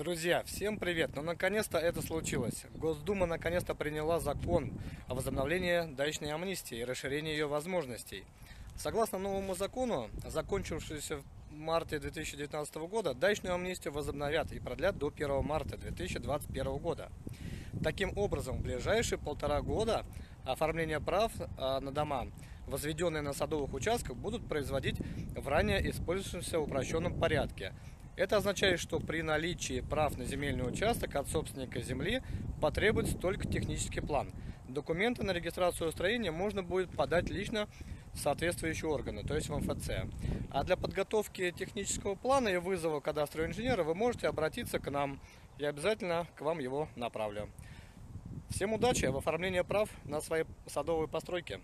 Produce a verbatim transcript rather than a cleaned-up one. Друзья, всем привет! Ну, наконец-то это случилось. Госдума наконец-то приняла закон о возобновлении даищной амнистии и расширении ее возможностей. Согласно новому закону, закончившемуся в марте две тысячи девятнадцатого года, даищную амнистию возобновят и продлят до первого марта две тысячи двадцать первого года. Таким образом, в ближайшие полтора года оформление прав на дома, возведенные на садовых участках, будут производить в ранее использующемся упрощенном порядке. Это означает, что при наличии прав на земельный участок от собственника земли потребуется только технический план. Документы на регистрацию строения можно будет подать лично в соответствующие органы, то есть в эм эф цэ. А для подготовки технического плана и вызова кадастрового инженера вы можете обратиться к нам. Я обязательно к вам его направлю. Всем удачи в оформлении прав на свои садовые постройки.